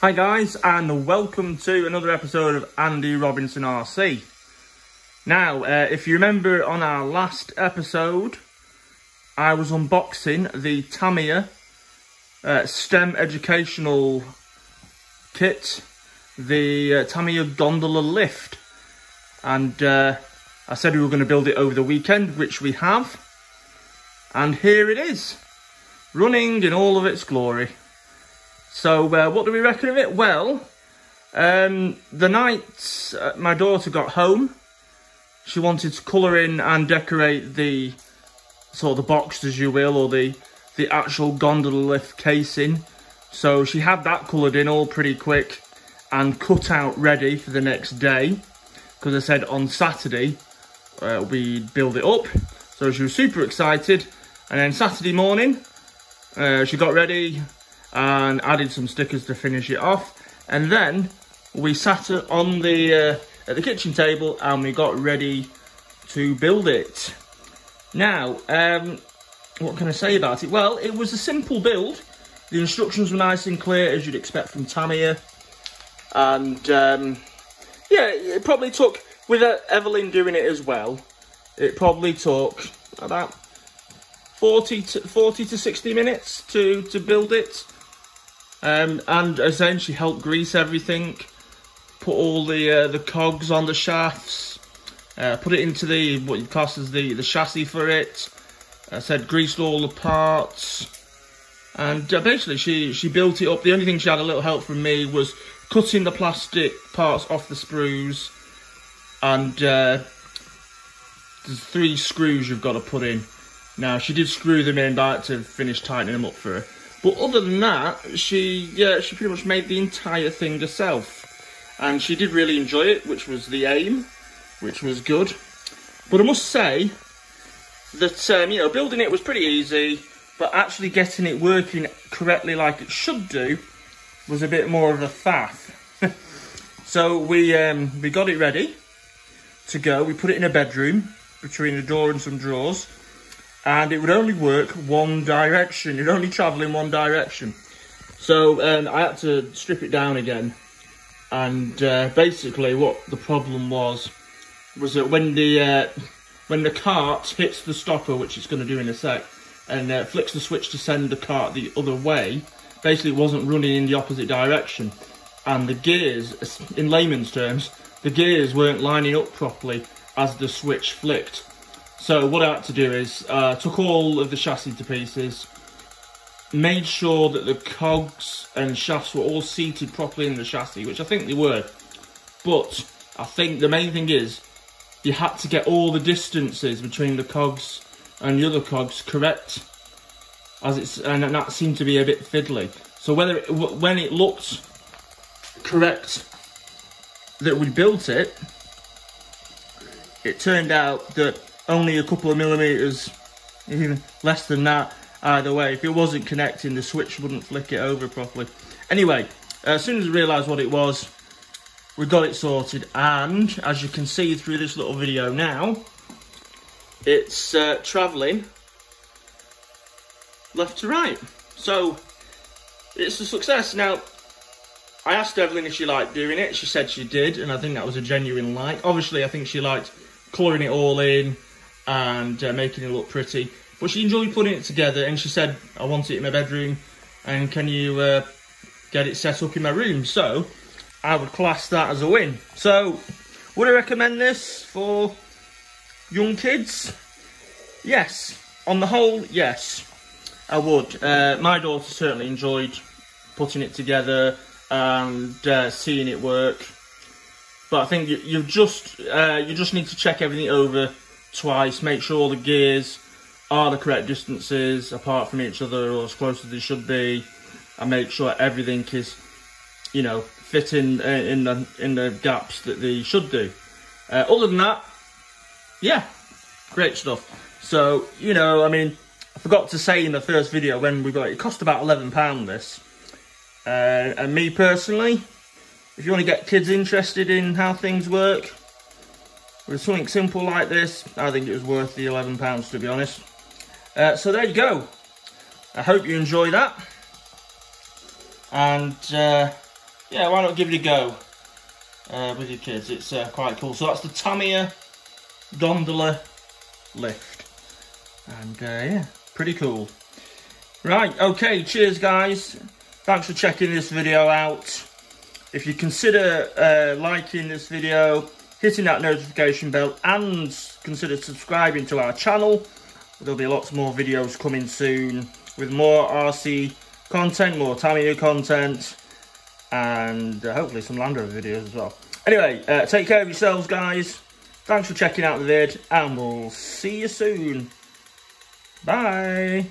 Hi guys, and welcome to another episode of Andy Robinson RC. Now, if you remember on our last episode, I was unboxing the Tamiya STEM educational kit, the Tamiya Gondola Lift. And I said we were going to build it over the weekend, which we have. And here it is, running in all of its glory. So what do we reckon of it? Well, the night my daughter got home, she wanted to colour in and decorate the sort of the box, as you will, or the actual gondola lift casing. So she had that coloured in all pretty quick and cut out ready for the next day, because I said on Saturday we'd build it up. So she was super excited, and then Saturday morning she got ready and added some stickers to finish it off, and then we sat on the at the kitchen table and we got ready to build it. Now, what can I say about it? Well, it was a simple build. The instructions were nice and clear, as you'd expect from Tamiya, and yeah, it probably took, with Evelyn doing it as well, it probably took about 40 to 60 minutes to build it. And as then she helped grease everything, put all the cogs on the shafts, put it into the what you'd class as the chassis for it. I said greased all the parts, and basically she built it up. The only thing she had a little help from me was cutting the plastic parts off the sprues, and there's 3 screws you've got to put in. Now, she did screw them in back to finish tightening them up for her. But other than that, she pretty much made the entire thing herself. And she did really enjoy it, which was the aim, which was good. But I must say that, you know, building it was pretty easy, but actually getting it working correctly like it should do was a bit more of a faff. So we got it ready to go. We put it in a bedroom between a door and some drawers. And it would only work one direction. It would only travel in one direction. So I had to strip it down again. And basically what the problem was that when the cart hits the stopper, which it's going to do in a sec, and flicks the switch to send the cart the other way, basically it wasn't running in the opposite direction. And the gears, in layman's terms, the gears weren't lining up properly as the switch flicked. So what I had to do is took all of the chassis to pieces, made sure that the cogs and shafts were all seated properly in the chassis, which I think they were. But I think the main thing is you had to get all the distances between the cogs and the other cogs correct, and that seemed to be a bit fiddly. So when it looked correct that we built it, it turned out that only a couple of millimetres, even less than that, either way. If it wasn't connecting, the switch wouldn't flick it over properly. Anyway, as soon as we realised what it was, we got it sorted. And as you can see through this little video now, it's travelling left to right. So it's a success. Now, I asked Evelyn if she liked doing it. She said she did, and I think that was a genuine like. Obviously, I think she liked colouring it all in and making it look pretty, but she enjoyed putting it together, and she said, I want it in my bedroom, and can you get it set up in my room? So I would class that as a win. So would I recommend this for young kids? Yes, on the whole, yes, I would. My daughter certainly enjoyed putting it together and seeing it work, but I think you just need to check everything over twice, make sure all the gears are the correct distances apart from each other, or as close as they should be, and make sure everything is, you know, fitting in the gaps that they should do. Other than that, yeah, great stuff. So, you know, I mean, I forgot to say in the first video when we got it cost about £11 this, and me personally, if you want to get kids interested in how things work with something simple like this, I think it was worth the £11, to be honest. So there you go. I hope you enjoy that. And yeah, why not give it a go with your kids? It's quite cool. So that's the Tamiya Gondola Lift. And yeah, pretty cool. Right, okay, cheers guys. Thanks for checking this video out. If you consider liking this video, hitting that notification bell, and consider subscribing to our channel. There'll be lots more videos coming soon with more RC content, more Tamiya content, and hopefully some Land Rover videos as well. Anyway, take care of yourselves, guys. Thanks for checking out the vid, and we'll see you soon. Bye.